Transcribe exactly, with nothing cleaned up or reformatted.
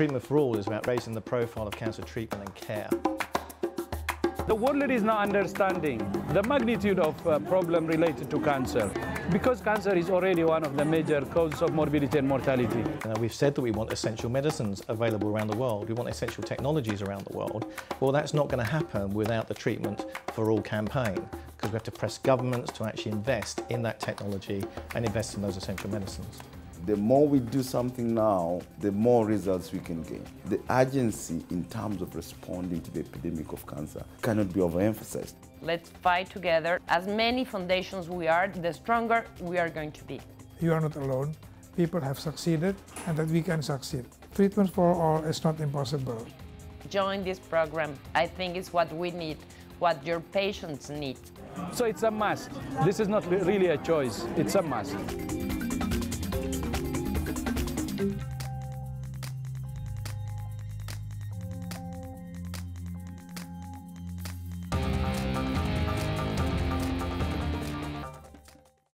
Treatment for All is about raising the profile of cancer treatment and care. The world is not understanding the magnitude of uh, problem related to cancer, because cancer is already one of the major causes of morbidity and mortality. Uh, we've said that we want essential medicines available around the world, we want essential technologies around the world. Well, that's not going to happen without the Treatment for All campaign, because we have to press governments to actually invest in that technology and invest in those essential medicines. The more we do something now, the more results we can gain. The urgency in terms of responding to the epidemic of cancer cannot be overemphasized. Let's fight together. As many foundations we are, the stronger we are going to be. You are not alone. People have succeeded, and that we can succeed. Treatment for all is not impossible. Join this program. I think it's what we need, what your patients need. So it's a must. This is not really a choice. It's a must.